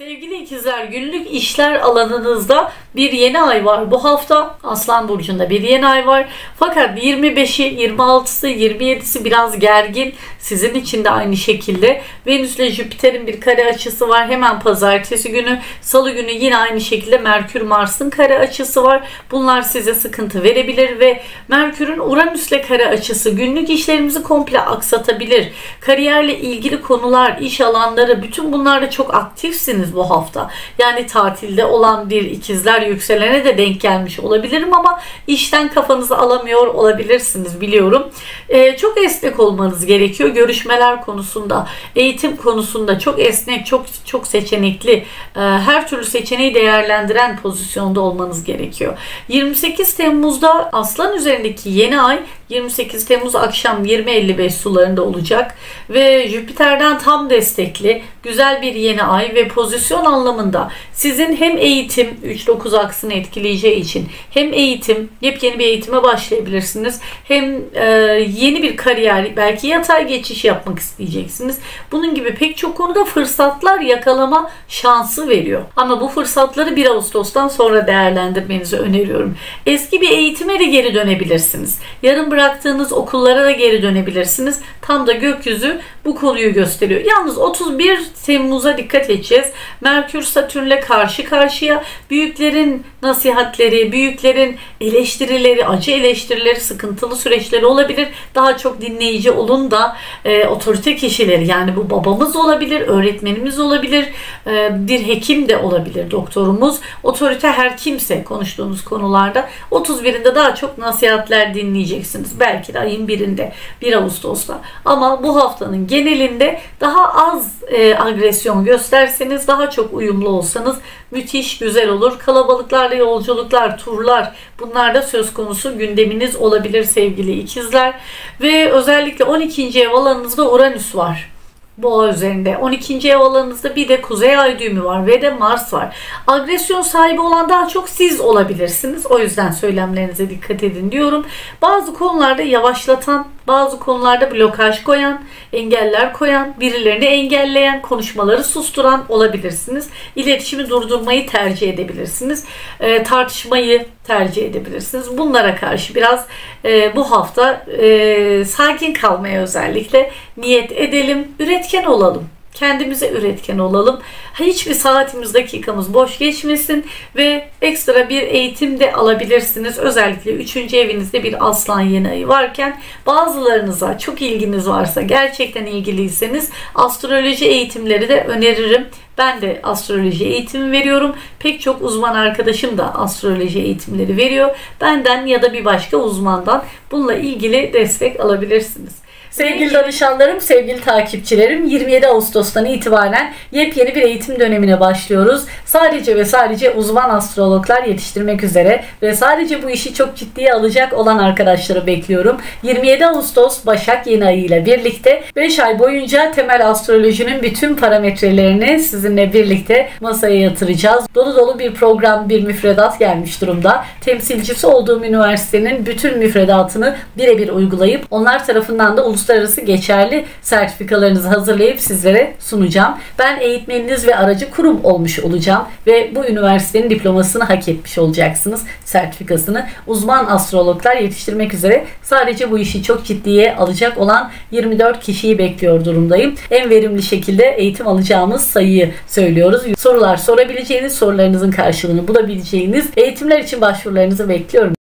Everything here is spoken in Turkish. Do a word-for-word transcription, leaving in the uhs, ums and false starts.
Sevgili ikizler, günlük işler alanınızda bir yeni ay var. Bu hafta Aslan Burcu'nda bir yeni ay var. Fakat yirmi beşi, yirmi altısı, yirmi yedisi biraz gergin. Sizin için de aynı şekilde. Venüs ile Jüpiter'in bir kare açısı var. Hemen pazartesi günü, salı günü yine aynı şekilde Merkür Mars'ın kare açısı var. Bunlar size sıkıntı verebilir ve Merkür'ün Uranüs ile kare açısı günlük işlerimizi komple aksatabilir. Kariyerle ilgili konular, iş alanları, bütün bunlarda çok aktifsiniz bu hafta. Yani tatilde olan bir ikizler yükselene de denk gelmiş olabilirim ama işten kafanızı alamıyor olabilirsiniz, biliyorum. Ee, çok esnek olmanız gerekiyor. Görüşmeler konusunda, eğitim konusunda çok esnek, çok çok seçenekli, e, her türlü seçeneği değerlendiren pozisyonda olmanız gerekiyor. yirmi sekiz Temmuz'da Aslan üzerindeki yeni ay yirmi sekiz Temmuz akşam yirmi elli beş sularında olacak ve Jüpiter'den tam destekli güzel bir yeni ay ve pozisyon anlamında sizin hem eğitim üç dokuz aksını etkileyeceği için hem eğitim, yepyeni bir eğitime başlayabilirsiniz. Hem e, yeni bir kariyer, belki yatay geçiş yapmak isteyeceksiniz. Bunun gibi pek çok konuda fırsatlar yakalama şansı veriyor. Ama bu fırsatları bir Ağustos'tan sonra değerlendirmenizi öneriyorum. Eski bir eğitime de geri dönebilirsiniz. Yarım bıraktığınız okullara da geri dönebilirsiniz. Tam da gökyüzü bu konuyu gösteriyor. Yalnız otuz bir Temmuz'a dikkat edeceğiz. Merkür Satürn'le karşı karşıya, büyüklerin nasihatleri, büyüklerin eleştirileri, acı eleştirileri, sıkıntılı süreçleri olabilir. Daha çok dinleyici olun da e, otorite kişileri, yani bu babamız olabilir, öğretmenimiz olabilir, e, bir hekim de olabilir, doktorumuz, otorite her kimse konuştuğunuz konularda otuz birinde daha çok nasihatler dinleyeceksiniz. Belki de ayın birinde, bir Ağustos'ta. Ama bu haftanın genelinde daha az e, agresyon gösterseniz, daha çok uyumlu olsanız müthiş güzel olur. Kalabalıklarla yolculuklar, turlar, bunlar da söz konusu, gündeminiz olabilir sevgili ikizler. Ve özellikle on ikinci ev alanınızda Uranüs var. Boğa üzerinde. on ikinci ev alanınızda bir de Kuzey Ay düğümü var ve de Mars var. Agresyon sahibi olan daha çok siz olabilirsiniz. O yüzden söylemlerinize dikkat edin diyorum. Bazı konularda yavaşlatan, bazı konularda blokaj koyan, engeller koyan, birilerini engelleyen, konuşmaları susturan olabilirsiniz. İletişimi durdurmayı tercih edebilirsiniz. E, tartışmayı tercih edebilirsiniz. Bunlara karşı biraz e, bu hafta e, sakin kalmaya özellikle niyet edelim. Üretken olalım. Kendimize üretken olalım. Hiçbir saatimiz, dakikamız boş geçmesin ve ekstra bir eğitim de alabilirsiniz. Özellikle üçüncü evinizde bir Aslan yeni ayı varken bazılarınıza çok ilginiz varsa, gerçekten ilgiliyseniz astroloji eğitimleri de öneririm. Ben de astroloji eğitimi veriyorum. Pek çok uzman arkadaşım da astroloji eğitimleri veriyor. Benden ya da bir başka uzmandan bununla ilgili destek alabilirsiniz. Sevgili danışanlarım, sevgili takipçilerim, yirmi yedi Ağustos'tan itibaren yepyeni bir eğitim dönemine başlıyoruz. Sadece ve sadece uzman astrologlar yetiştirmek üzere ve sadece bu işi çok ciddiye alacak olan arkadaşları bekliyorum. yirmi yedi Ağustos Başak Yeni Ayı ile birlikte beş ay boyunca temel astrolojinin bütün parametrelerini sizinle birlikte masaya yatıracağız. Dolu dolu bir program, bir müfredat gelmiş durumda. Temsilcisi olduğum üniversitenin bütün müfredatını birebir uygulayıp onlar tarafından da uluslararası uluslararası geçerli sertifikalarınızı hazırlayıp sizlere sunacağım. Ben eğitmeniniz ve aracı kurum olmuş olacağım ve bu üniversitenin diplomasını hak etmiş olacaksınız. Sertifikasını uzman astrologlar yetiştirmek üzere sadece bu işi çok ciddiye alacak olan yirmi dört kişiyi bekliyor durumdayım. En verimli şekilde eğitim alacağımız sayıyı söylüyoruz. Sorular sorabileceğiniz, sorularınızın karşılığını bulabileceğiniz eğitimler için başvurularınızı bekliyorum.